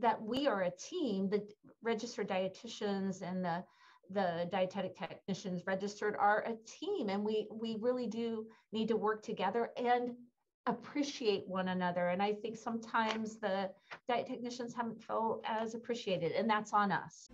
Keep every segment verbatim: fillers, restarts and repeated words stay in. that we are a team, the registered dietitians and the, the dietetic technicians registered are a team, and we, we really do need to work together and appreciate one another. And I think sometimes the diet technicians haven't felt as appreciated, and that's on us.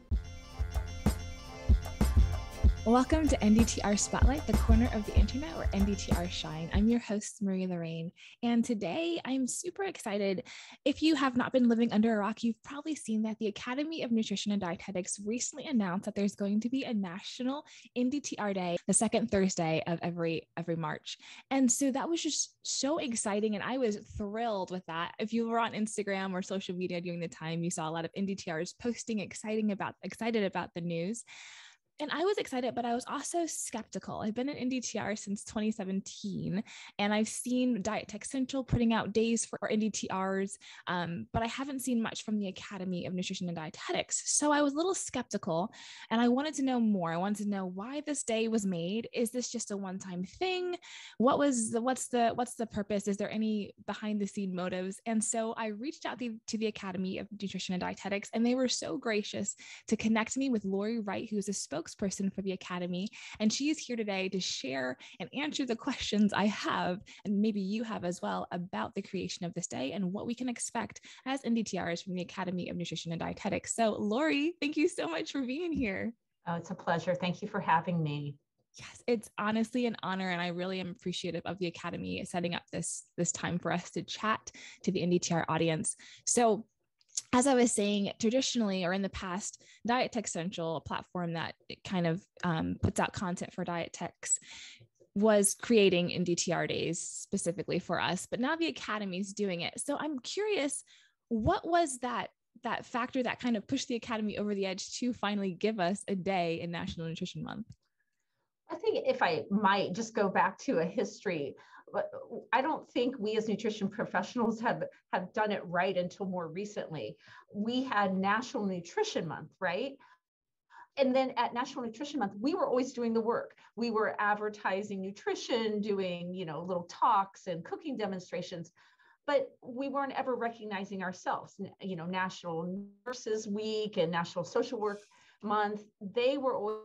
Welcome to N D T R Spotlight, the corner of the internet where N D T R shine. I'm your host, Marie Lorraine, and today I'm super excited. If you have not been living under a rock, you've probably seen that the Academy of Nutrition and Dietetics recently announced that there's going to be a National N D T R Day, the second Thursday of every, every March. And so that was just so exciting, and I was thrilled with that. If you were on Instagram or social media during the time, you saw a lot of N D T Rs posting exciting about, excited about the news. And I was excited, but I was also skeptical. I've been at N D T R since twenty seventeen, and I've seen Diet Tech Central putting out days for N D T Rs, um, but I haven't seen much from the Academy of Nutrition and Dietetics. So I was a little skeptical, and I wanted to know more. I wanted to know why this day was made. Is this just a one-time thing? What was the, what's the, what's the purpose? Is there any behind the scene motives? And so I reached out the, to the Academy of Nutrition and Dietetics, and they were so gracious to connect me with Lori Wright, who's a spokesperson person for the Academy. And she is here today to share and answer the questions I have, and maybe you have as well, about the creation of this day and what we can expect as N D T Rs from the Academy of Nutrition and Dietetics. So Lori, thank you so much for being here. Oh, it's a pleasure. Thank you for having me. Yes, it's honestly an honor, and I really am appreciative of the Academy setting up this, this time for us to chat to the N D T R audience. So as I was saying, traditionally or in the past, Diet Tech Central, a platform that kind of um, puts out content for diet techs, was creating N D T R days specifically for us, but now the Academy is doing it. So I'm curious, what was that that factor that kind of pushed the Academy over the edge to finally give us a day in National Nutrition Month? I think if I might just go back to a history, I don't think we as nutrition professionals have, have done it right until more recently. We had National Nutrition Month, right? And then at National Nutrition Month, we were always doing the work. We were advertising nutrition, doing, you know, little talks and cooking demonstrations, but we weren't ever recognizing ourselves. You know, National Nurses Week and National Social Work Month, they were always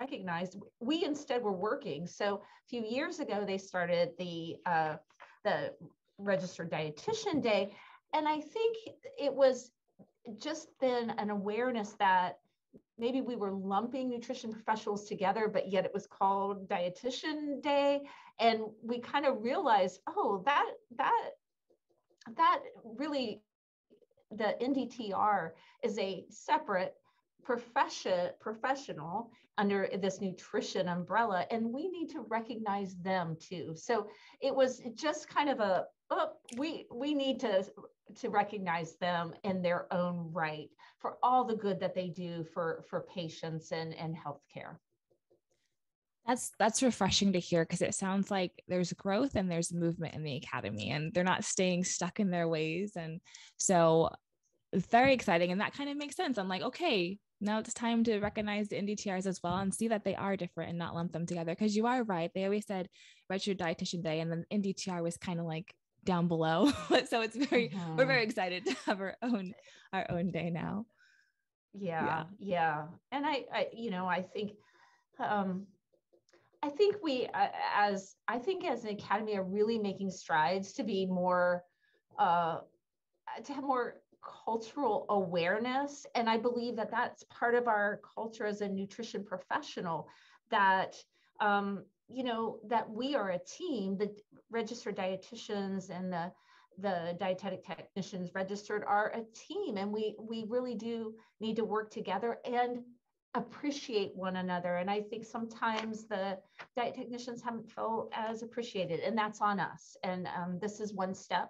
recognized. We instead were working. So a few years ago, they started the uh, the Registered Dietitian Day, and I think it was just then an awareness that maybe we were lumping nutrition professionals together, but yet it was called Dietitian Day, and we kind of realized, oh, that that that really the N D T R is a separate Profession, professional under this nutrition umbrella, and we need to recognize them too. So it was just kind of a, oh, we we need to to recognize them in their own right for all the good that they do for for patients and and healthcare. That's, that's refreshing to hear, because it sounds like there's growth and there's movement in the Academy, and they're not staying stuck in their ways. And so it's very exciting. And that kind of makes sense. I'm like, okay, now it's time to recognize the N D T Rs as well and see that they are different and not lump them together. Because you are right. They always said Registered Dietitian Day, and then N D T R was kind of like down below. So it's very, mm-hmm. we're very excited to have our own, our own day now. Yeah. Yeah. yeah. And I, I, you know, I think, um, I think we, uh, as, I think as an Academy are really making strides to be more, uh, to have more cultural awareness. And I believe that that's part of our culture as a nutrition professional, that, um, you know, that we are a team. The registered dietitians and the, the dietetic technicians registered are a team, and we, we really do need to work together and appreciate one another. And I think sometimes the diet technicians haven't felt as appreciated, and that's on us. And um, this is one step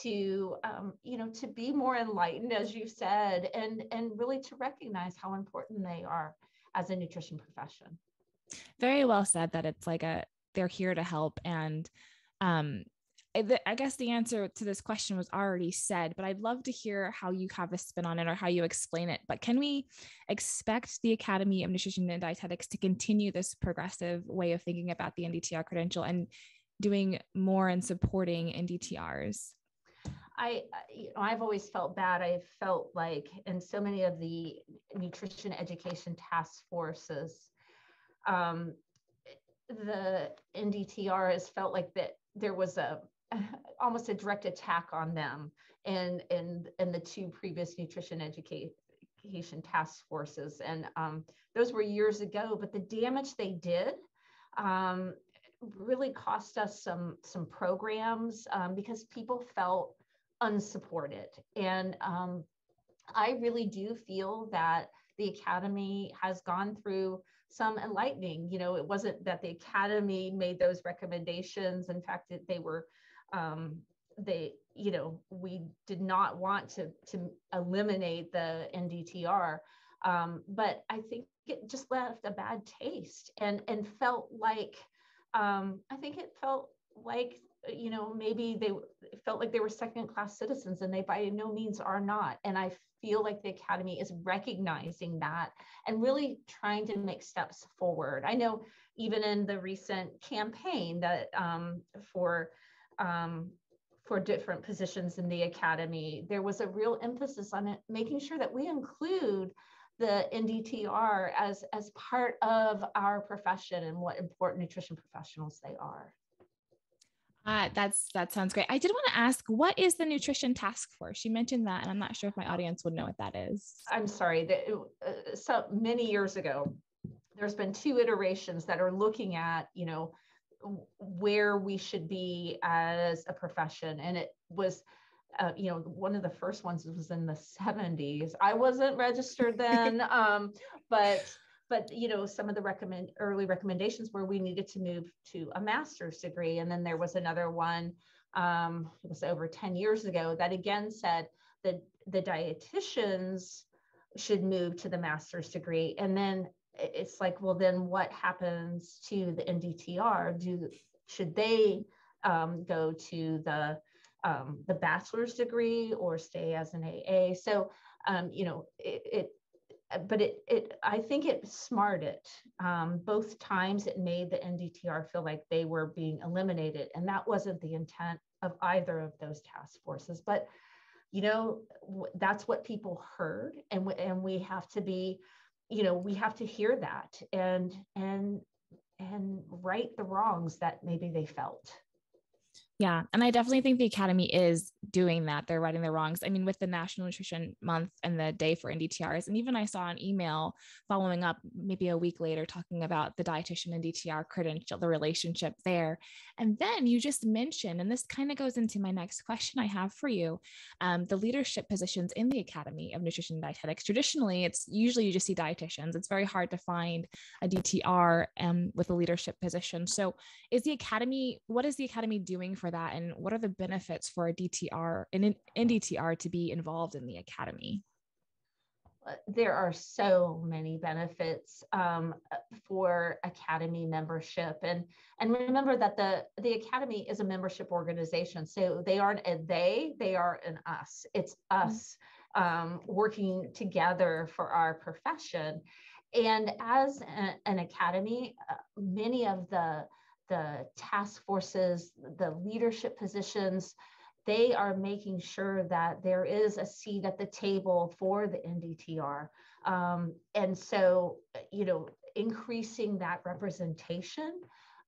to, um, you know, to be more enlightened, as you said, and, and really to recognize how important they are as a nutrition profession. Very well said, that it's like a, they're here to help. And, um, I guess the answer to this question was already said, but I'd love to hear how you have a spin on it or how you explain it. But can we expect the Academy of Nutrition and Dietetics to continue this progressive way of thinking about the N D T R credential and doing more and supporting N D T Rs? I, you know, I've always felt bad. I felt like in so many of the nutrition education task forces, um, the N D T R has felt like that there was a almost a direct attack on them and and and the two previous nutrition education task forces, and um, those were years ago. But the damage they did um, really cost us some some programs um, because people felt unsupported. And um, I really do feel that the Academy has gone through some enlightening. You know, it wasn't that the Academy made those recommendations. In fact, that they were, um, they, you know, we did not want to, to eliminate the N D T R. Um, but I think it just left a bad taste and, and felt like, um, I think it felt like, you know, maybe they felt like they were second class citizens, and they by no means are not. And I feel like the Academy is recognizing that and really trying to make steps forward. I know even in the recent campaign that um, for, um, for different positions in the Academy, there was a real emphasis on it, making sure that we include the N D T R as, as part of our profession and what important nutrition professionals they are. Uh, that's, that sounds great. I did want to ask, what is the nutrition task force? You mentioned that, and I'm not sure if my audience would know what that is. I'm sorry. The, uh, so many years ago, there's been two iterations that are looking at, you know, where we should be as a profession. And it was, uh, you know, one of the first ones was in the seventies. I wasn't registered then, um, but But, you know, some of the recommend early recommendations where we needed to move to a master's degree. And then there was another one, um, it was over ten years ago, that again said that the dietitians should move to the master's degree. And then it's like, well, then what happens to the N D T R? Do, should they um, go to the, um, the bachelor's degree or stay as an A A? So, um, you know, it, it But it, it, I think it smarted it. Um, both times it made the N D T R feel like they were being eliminated. And that wasn't the intent of either of those task forces. But, you know, that's what people heard. And, and we have to be, you know, we have to hear that and, and, and right the wrongs that maybe they felt. Yeah. And I definitely think the Academy is doing that. They're righting the wrongs. I mean, with the National Nutrition Month and the day for N D T Rs, and even I saw an email following up maybe a week later talking about the dietitian N D T R credential, the relationship there. And then you just mentioned, and this kind of goes into my next question I have for you, um, the leadership positions in the Academy of Nutrition and Dietetics. Traditionally, it's usually you just see dietitians. It's very hard to find a D T R um, with a leadership position. So is the Academy, what is the Academy doing for that, and what are the benefits for a D T R and N D T R to be involved in the Academy? There are so many benefits um, for Academy membership, and and remember that the the Academy is a membership organization, so they aren't a they, they are an us. It's us um, working together for our profession, and as a, an Academy, uh, many of the the task forces, the leadership positions, they are making sure that there is a seat at the table for the N D T R. Um, and so, you know, increasing that representation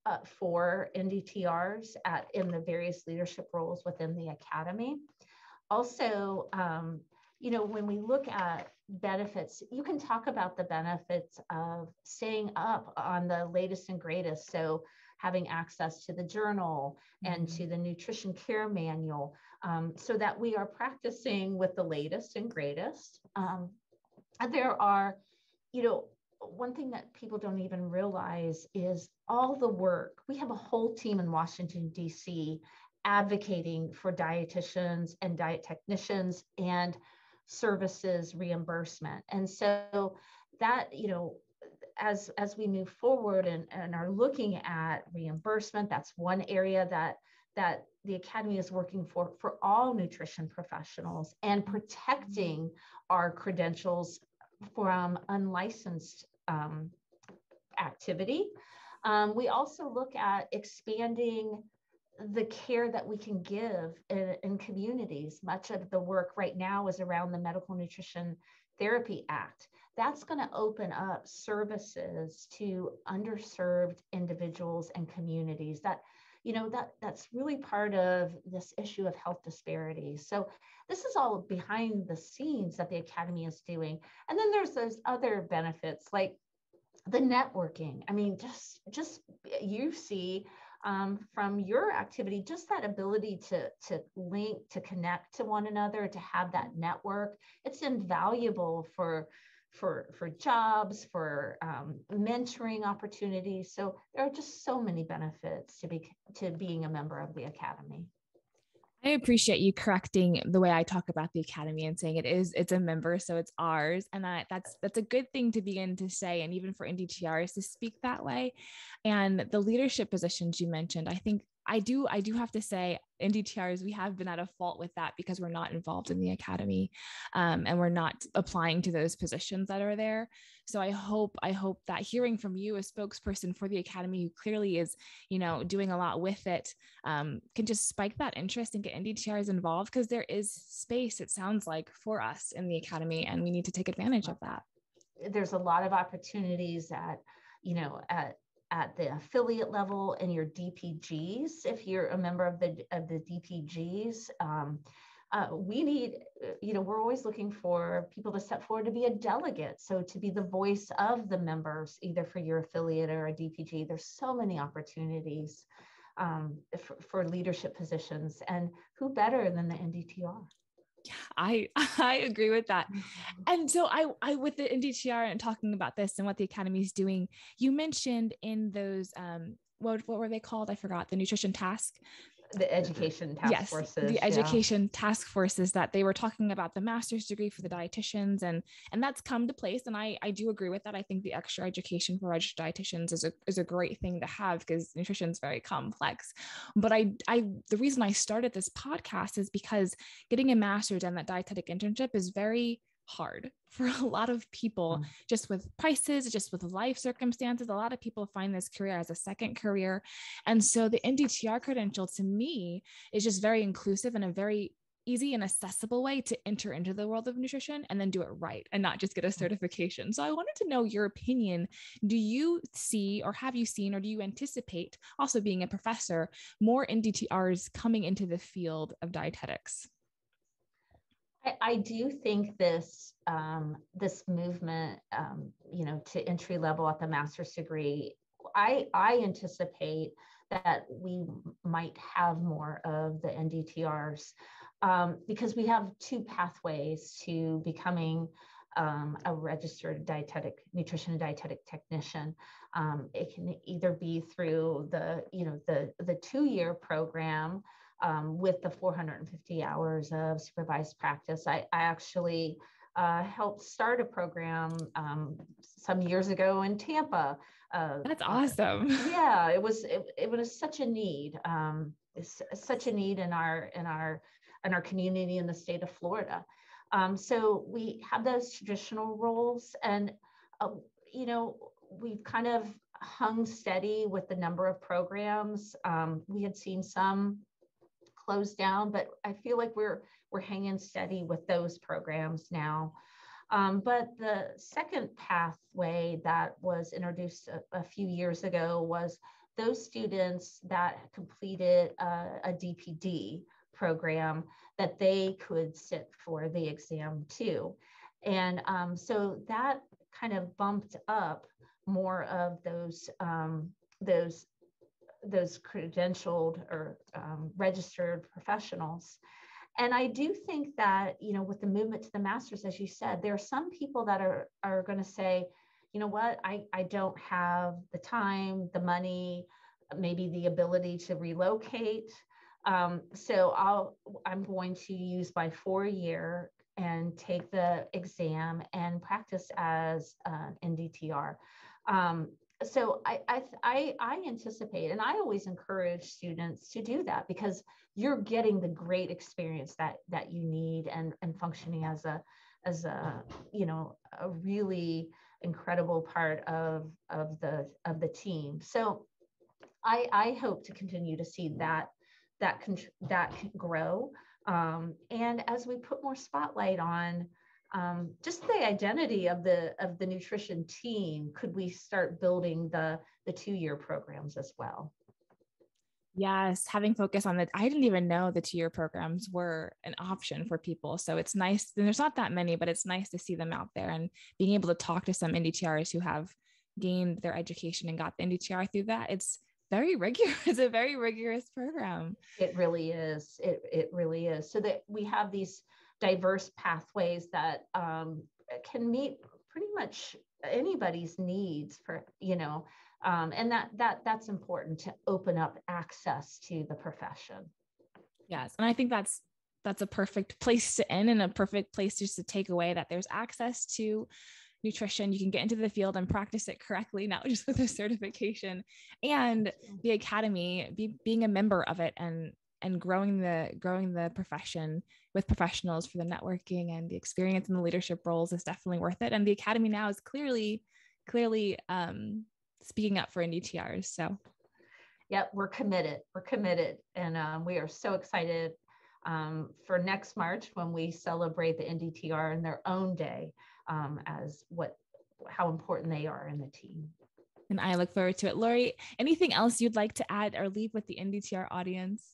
uh, for N D T Rs at, in the various leadership roles within the Academy. Also, um, you know, when we look at benefits, you can talk about the benefits of staying up on the latest and greatest. So having access to the journal and mm-hmm. to the nutrition care manual um, so that we are practicing with the latest and greatest. Um, and there are, you know, one thing that people don't even realize is all the work. We have a whole team in Washington, D C advocating for dietitians and diet technicians and services reimbursement. And so that, you know, As, as we move forward and, and are looking at reimbursement, that's one area that, that the Academy is working for, for all nutrition professionals, and protecting our credentials from unlicensed um, activity. Um, we also look at expanding the care that we can give in, in communities. Much of the work right now is around the Medical Nutrition Therapy Act. That's going to open up services to underserved individuals and communities. That, you know, that that's really part of this issue of health disparities. So this is all behind the scenes that the Academy is doing. And then there's those other benefits like the networking. I mean, just, just you see um, from your activity, just that ability to, to link, to connect to one another, to have that network. It's invaluable for, for, for jobs, for um, mentoring opportunities. So there are just so many benefits to be, to being a member of the Academy. I appreciate you correcting the way I talk about the Academy and saying it is, it's a member, so it's ours. And that that's, that's a good thing to begin to say. And even for N D T R is to speak that way. And the leadership positions you mentioned, I think I do, I do have to say N D T Rs, we have been at a fault with that because we're not involved in the Academy um, and we're not applying to those positions that are there. So I hope, I hope that hearing from you, a spokesperson for the Academy, who clearly is, you know, doing a lot with it, um, can just spike that interest and get N D T Rs involved, because there is space, it sounds like, for us in the Academy, and we need to take advantage of that. There's a lot of opportunities at, you know, at, at the affiliate level and your D P Gs, if you're a member of the of the D P Gs, um, uh, we need, you know, we're always looking for people to step forward to be a delegate. So to be the voice of the members, either for your affiliate or a D P G, there's so many opportunities um, for, for leadership positions, and who better than the N D T R? I, I agree with that. And so I, I, with the N D T R and talking about this and what the Academy is doing, you mentioned in those, um, what, what were they called? I forgot. The nutrition task, the education task yes, forces, the education yeah. task forces, that they were talking about the master's degree for the dietitians, and, and that's come to place. And I, I do agree with that. I think the extra education for registered dietitians is a, is a great thing to have, because nutrition is very complex. But I, I, the reason I started this podcast is because getting a master's and that dietetic internship is very hard for a lot of people, mm-hmm. just with prices, just with life circumstances. A lot of people find this career as a second career. And so the N D T R credential to me is just very inclusive and a very easy and accessible way to enter into the world of nutrition and then do it right and not just get a certification. So I wanted to know your opinion. Do you see, or have you seen, or do you anticipate, also being a professor, more N D T Rs coming into the field of dietetics? I, I do think this um, this movement, um, you know, to entry level at the master's degree, I, I anticipate that we might have more of the N D T Rs um, because we have two pathways to becoming um, a registered dietetic, nutrition and dietetic technician. Um, it can either be through the, you know, the, the two-year program, Um, with the four hundred fifty hours of supervised practice. I, I actually uh, helped start a program um, some years ago in Tampa. Uh, That's awesome. Yeah, it was it, it was such a need, um, such a need in our in our in our community in the state of Florida. Um, so we have those traditional roles, and uh, you know, we've kind of hung steady with the number of programs. Um, we had seen some closed down, but I feel like we're we're hanging steady with those programs now. Um, but the second pathway that was introduced a, a few years ago was those students that completed a, a D P D program, that they could sit for the exam too. And um, so that kind of bumped up more of those um, those those credentialed or um, registered professionals. And I do think that, you know, with the movement to the master's, as you said, there are some people that are, are going to say, you know what, I, I don't have the time, the money, maybe the ability to relocate. Um, so I'll, I'm going to use my four year and take the exam and practice as an N D T R. Um, So I, I I I anticipate, and I always encourage students to do that, because you're getting the great experience that that you need, and and functioning as a as a you know a really incredible part of of the of the team. So I I hope to continue to see that that can, that can grow. Um, and as we put more spotlight on um, just the identity of the, of the nutrition team, could we start building the, the two-year programs as well? Yes, having focus on that. I didn't even know the two-year programs were an option for people. So it's nice. And there's not that many, but it's nice to see them out there and being able to talk to some N D T Rs who have gained their education and got the N D T R through that. It's very rigorous. It's a very rigorous program. It really is. It, it really is. So that we have these diverse pathways that um, can meet pretty much anybody's needs for, you know, um, and that, that that's important to open up access to the profession. Yes. And I think that's, that's a perfect place to end and a perfect place just to take away that there's access to nutrition. You can get into the field and practice it correctly, not just with a certification, and the Academy, be, being a member of it and, and growing the, growing the profession with professionals for the networking and the experience and the leadership roles is definitely worth it. And the Academy now is clearly, clearly um, speaking up for N D T Rs. So. Yep. We're committed. We're committed. And um, we are so excited um, for next March when we celebrate the N D T R in their own day um, as what, how important they are in the team. And I look forward to it. Lori, anything else you'd like to add or leave with the N D T R audience?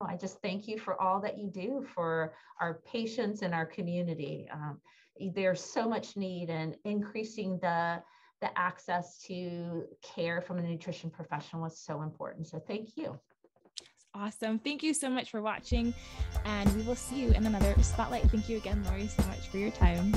I just thank you for all that you do for our patients and our community. Um, there's so much need in increasing the, the access to care from a nutrition professional was so important. So thank you. Awesome. Thank you so much for watching, and we will see you in another Spotlight. Thank you again, Lori, so much for your time.